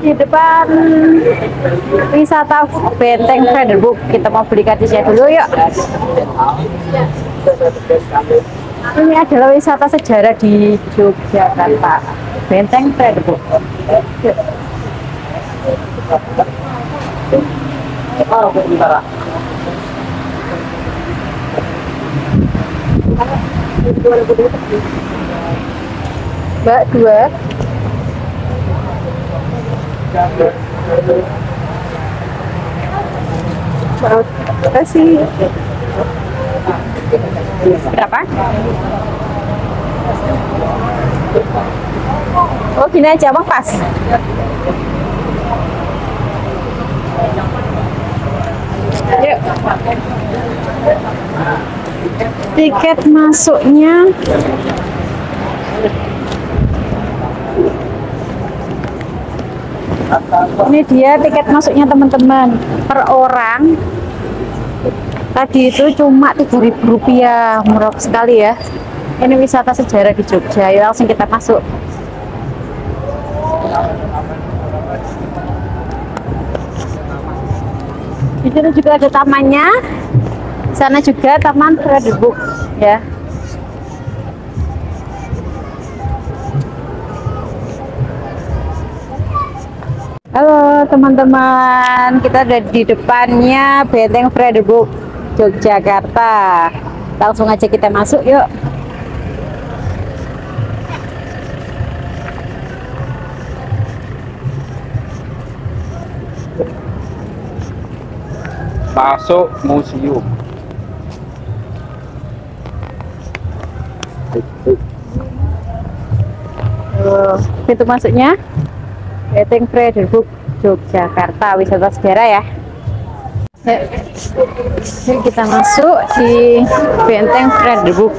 di depan wisata Benteng Vredeburg. Kita mau beli kartisnya dulu yuk. Ini adalah wisata sejarah di Yogyakarta, Benteng Vredeburg. Mbak, dua. Mau kasih berapa? Oh, gini aja mah pas. Yuk. Tiket masuknya ini dia tiket masuknya teman-teman, per orang tadi itu cuma Rp3.000, murah sekali ya. Ini wisata sejarah di Jogja, ya, langsung kita masuk. Di sini juga ada tamannya, di sana juga Taman Vredeburg ya. Halo teman-teman, kita ada di depannya Benteng Vredeburg Yogyakarta. Langsung aja kita masuk yuk. Masuk museum. Pintu masuknya Benteng Vredeburg Yogyakarta, wisata sejarah ya. Yuk kita masuk di Benteng Vredeburg.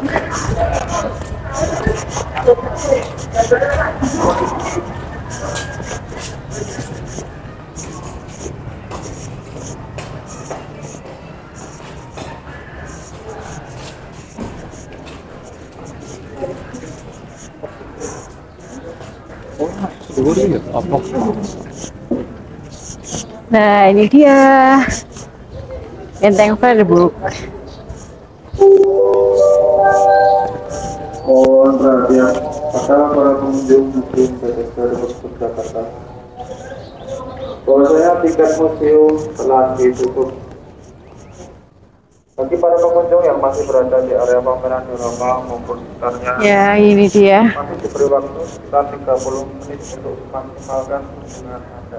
Nah, ini dia Benteng Vredeburg. Mohon perhatian para pengunjung museum Benteng Vredeburg Yogyakarta. Bahwasanya tiket museum telah ditutup. Bagi para pengunjung yang masih berada di area pameran di Roma maupun sekitarnya. Ya, ini dia. Masih diberi waktu sekitar 30 menit untuk memaksimalkan kunjungan Anda.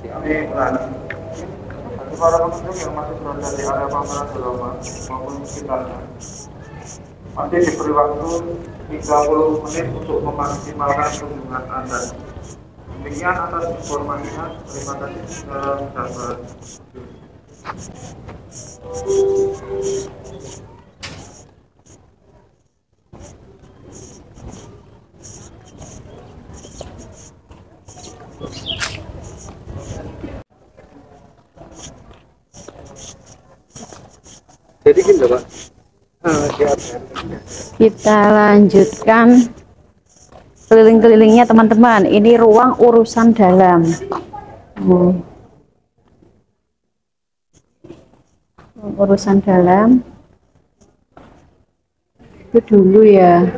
Ini para pengunjung yang masih berada di area pameran Deloma maupun sekitarnya masih diberi waktu 30 menit untuk memaksimalkan kunjungan Anda. Demikian atas informasinya, terima kasih secara dasar. Kita lanjutkan keliling-kelilingnya teman-teman. Ini ruang urusan dalam. Urusan dalam itu dulu ya.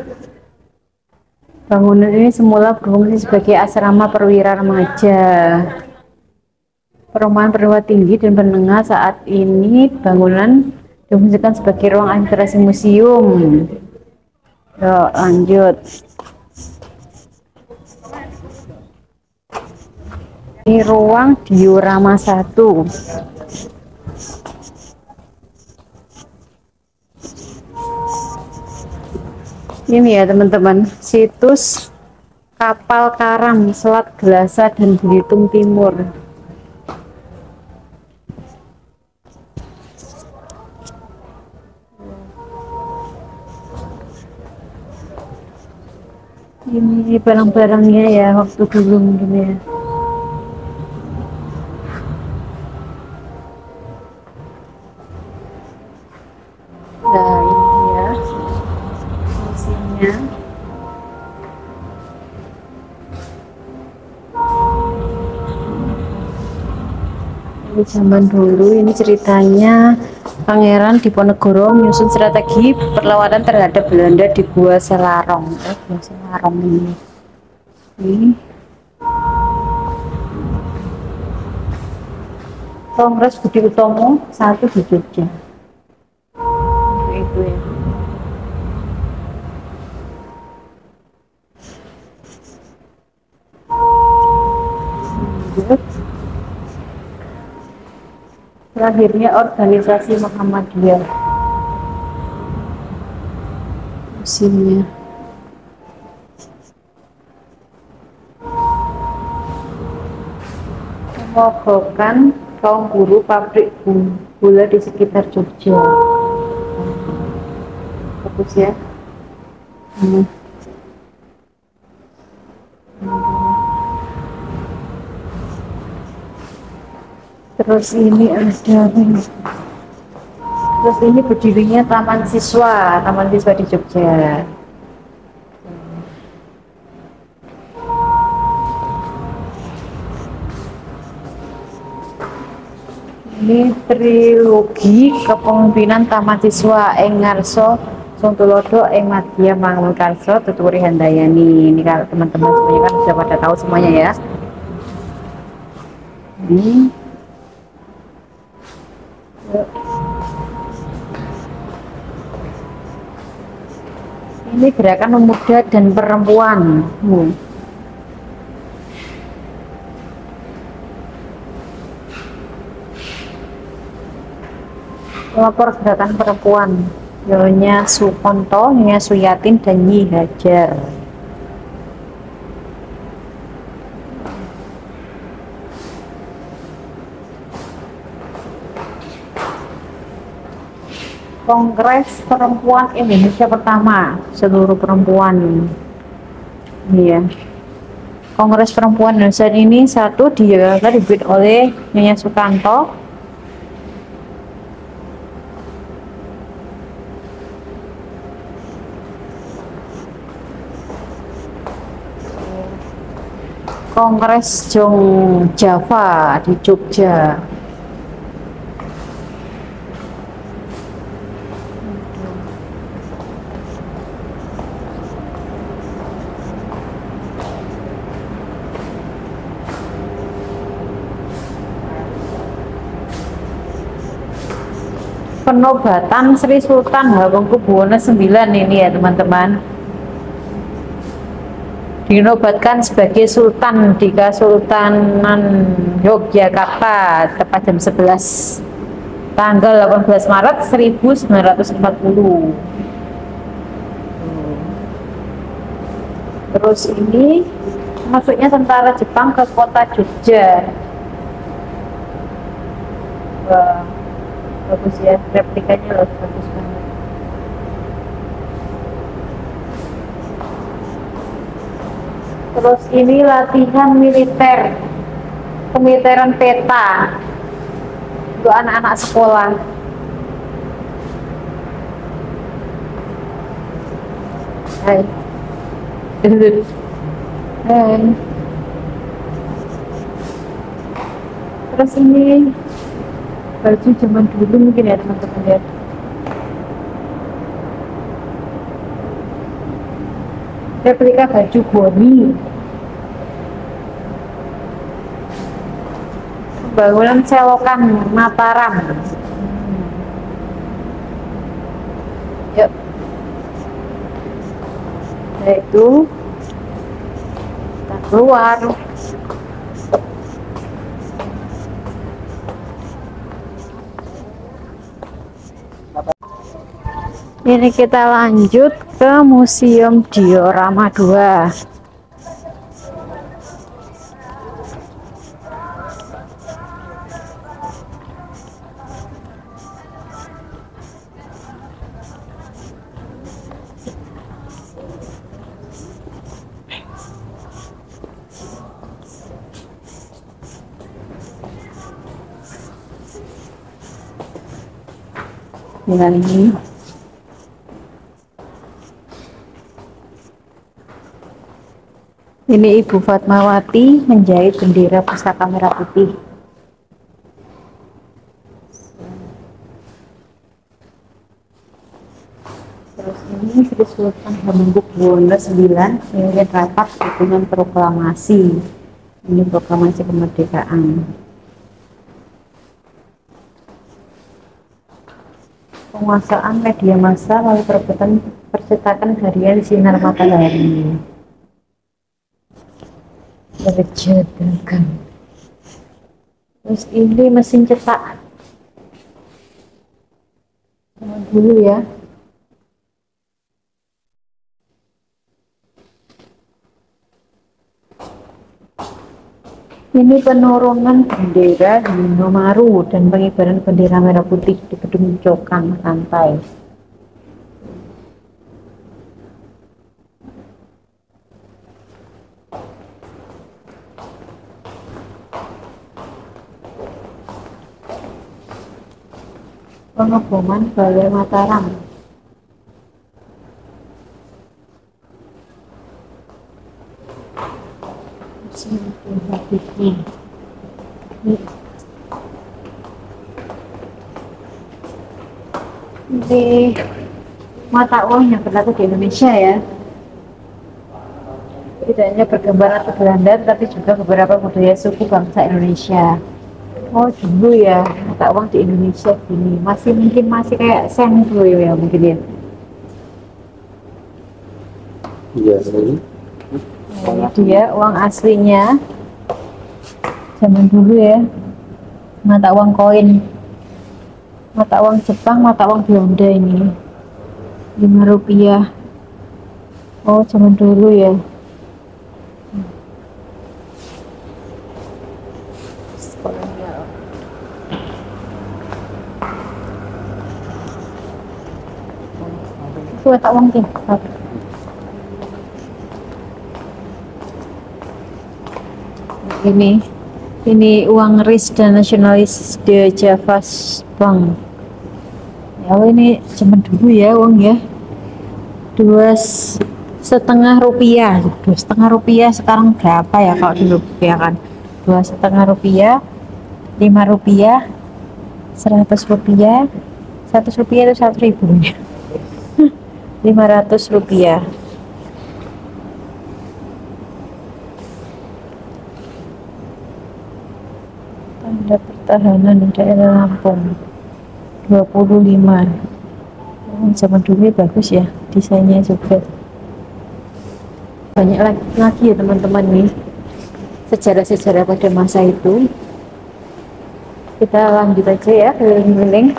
Bangunan ini semula berfungsi sebagai asrama perwira remaja. Perumahan perwira tinggi dan menengah, saat ini bangunan difungsikan sebagai ruang administrasi museum. Yuk, lanjut. Ini ruang diorama 1. Ini ya teman-teman, situs kapal karam Selat Gelasa dan Belitung Timur. Ini barang-barangnya ya, waktu dulu mungkin ya. Nah, ini ya fungsinya. Di zaman dulu ini ceritanya Pangeran Diponegoro menyusun strategi perlawanan terhadap Belanda di Gua Selarong. Gua Selarong ini. Kongres Budi Utomo 1 di Jogja. Itu ya. Lahirnya organisasi Muhammadiyah. Musimnya. Memogokan kaum buruh pabrik gula di sekitar Jogja. Fokus ya. Terus ini ada terus ini berdirinya Taman Siswa di Jogja. Ini trilogi kepemimpinan Taman Siswa Ing Ngarso Sung Tulodo Ing Madya Mangun Karso Tuturi Handayani. Ini kalau teman-teman semuanya kan sudah pada tahu semuanya ya. Ini gerakan pemuda dan perempuan. Pelopor gerakan perempuan Yonya Suponto, Yonya Suyatin, dan Nyi Hajar. Kongres Perempuan Indonesia pertama seluruh perempuan ini ya. Kongres Perempuan Indonesia ini satu di Yogyakarta dibuat oleh Yonya Suponto. Kongres Jong Java di Jogja. Penobatan Sri Sultan Hamengku Buwono IX ini ya teman-teman, dinobatkan sebagai Sultan di Kesultanan Yogyakarta tepat jam 11 tanggal 18 Maret 1940. Terus ini masuknya tentara Jepang ke kota Jogja. Wah, bagus ya, replikanya loh, bagus banget. Terus ini latihan militer kemiliteran PETA untuk anak-anak sekolah. Hai. Hai. Terus ini baju zaman dulu mungkin ya teman-teman ya. Replika baju goni. Pembangunan selokan Mataram. Yuk. Yaitu kita keluar. Ini kita lanjut ke Museum Diorama 2. Dengan ini Ibu Fatmawati menjahit bendera pusaka merah putih. Sri Sultan Hamengku Buwono IX memimpin rapat dukungan proklamasi. Ini proklamasi kemerdekaan. Penguasaan media massa melalui perebutan percetakan harian Sinar Matahari. Percetakan. Terus ini mesin cetak. Tunggu dulu ya. Ini penurunan bendera di Hinomaru dan pengibaran bendera merah putih di Gedung Cokang Santai. Pengeboman Balai Mataram. Ini mata uang yang berlaku di Indonesia ya, tidak hanya bergambar atau Belanda tapi juga beberapa budaya suku bangsa Indonesia. Oh dulu ya mata uang di Indonesia gini, masih mungkin masih kayak sen dulu ya mungkin ya. Iya sih. Ini dia uang aslinya zaman dulu ya, mata uang koin, mata uang Jepang, mata uang Belanda ini, 5 rupiah. Oh zaman dulu ya. Itu mata uang Jepang. Ini uang RIS dan nasionalis di Java Bank. Ya, ini zaman dulu ya uang ya. 2,5 rupiah. 2,5 rupiah sekarang berapa ya kalau dulu rupiah kan? 2,5 rupiah, 5 rupiah, 100 rupiah, 100 rupiah itu 1.000. 500 rupiah. Pertahanan daerah Lampung 25. Zaman dulu bagus ya desainnya juga. Banyak lagi ya teman-teman nih sejarah-sejarah pada masa itu. Kita lanjut aja ya keliling-keliling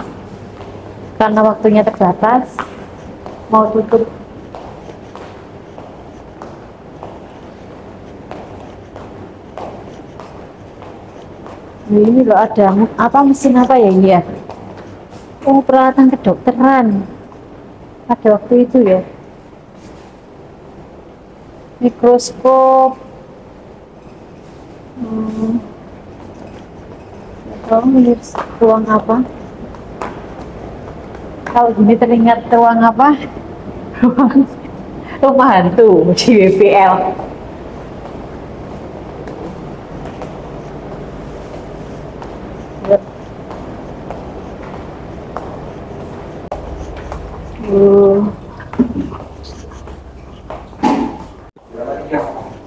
karena waktunya terbatas, mau tutup. Ini loh ada apa, mesin apa ya ini ya? Oh peralatan kedokteran pada waktu itu ya. Mikroskop, kalau melihat ruang apa? Kalau gini teringat ruang apa? Ruang rumah hantu di WPL.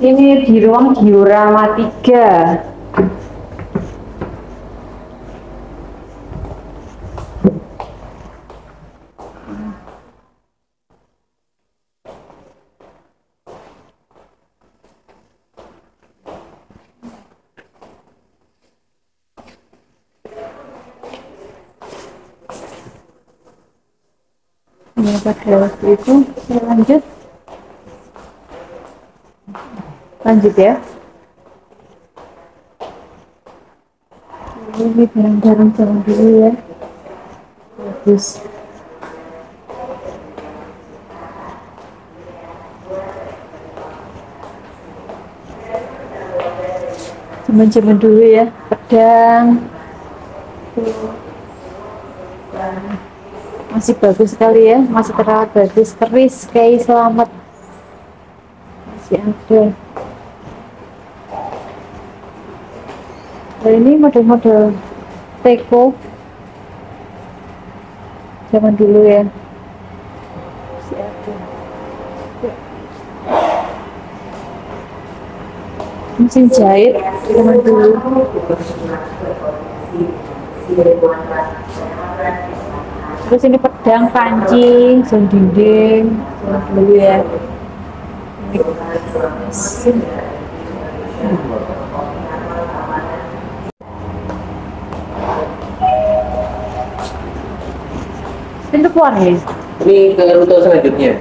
Ini di ruang diorama 3. Ini pada waktu itu saya lanjut ya. Ini barang-barang zaman dulu ya, bagus. Zaman-zaman dulu ya, pedang masih bagus sekali ya, masih terawat bagus. Keris Kiai Slamet masih ada. Ini model-model teko zaman dulu ya. mesin jahit zaman dulu. Terus ini pedang, panci, sound dinding zaman dulu ya. Pintu keluar nih. Ini ke rute selanjutnya.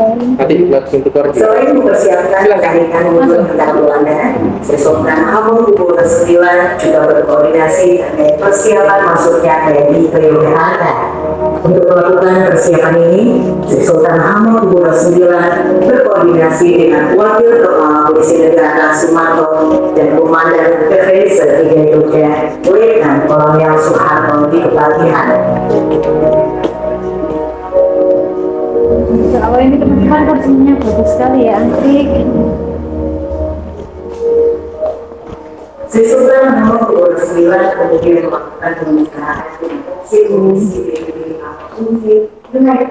Nanti buat pintu keluar. Sore dipersiapkan pernikahan mundur antara Belanda. Sri Sultan Hamengku Buwono IX juga berkoordinasi terkait persiapan masuknya TNI ke Yogyakarta. Untuk melakukan persiapan ini, Sri Sultan Hamengku Buwono IX berkoordinasi dengan Wakil Kepala Polisi Negara Sumarto dan Komandan PVC 3 Yogyakarta, Letnan Kolonel Soeharto di Kepatihan. Awal ini teman-teman kursinya bagus sekali ya, antik. Sri Sultan Hamengku Buwono IX kemudian melakukan pernikahan dengan Indonesia memastikan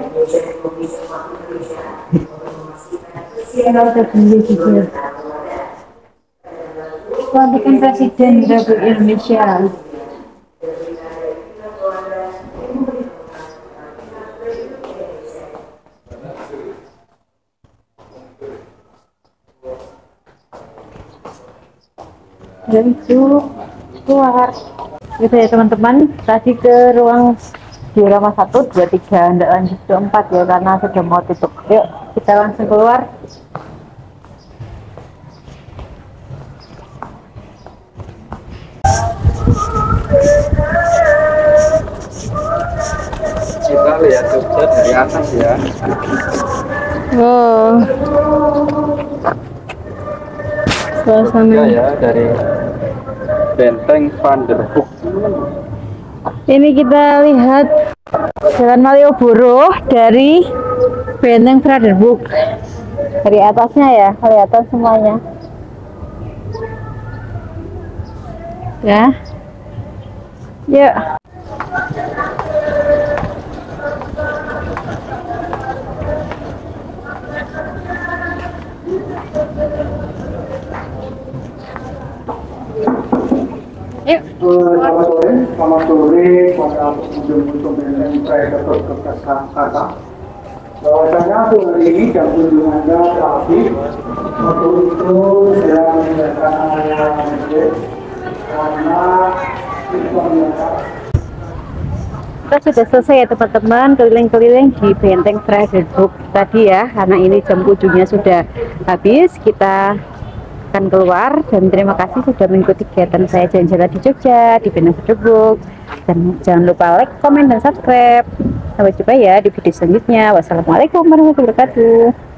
kesiapan pelantikan Presiden Republik Indonesia. Dan itu keluar gitu ya teman-teman, tadi ke ruang diorama 1, 2, 3, tidak lanjut ke 4 ya karena sudah mau tutup. Yuk kita langsung keluar. Kita lihat Jogja dari atas ya. Oh, suasana ya dari Benteng Vredeburg. Ini kita lihat Jalan Malioboro dari Benteng Vredeburg. Dari atasnya ya, kelihatan semuanya. Ya. Yuk. Selamat sore pada pengunjung-pengunjung Benteng Vredeburg Yogyakarta. Bahwasanya hari ini jam kunjungannya terakhir. Untuk itu saya menggunakan yang menjadi karena kita sudah selesai ya teman-teman keliling-keliling di Benteng Vredeburg tadi ya, karena ini jam kunjungnya sudah habis, kita akan keluar. Dan terima kasih sudah mengikuti kegiatan saya jalan-jalan di Jogja, di Benteng Vredeburg. Dan jangan lupa like, komen, dan subscribe. Sampai jumpa ya di video selanjutnya. Wassalamualaikum warahmatullahi wabarakatuh.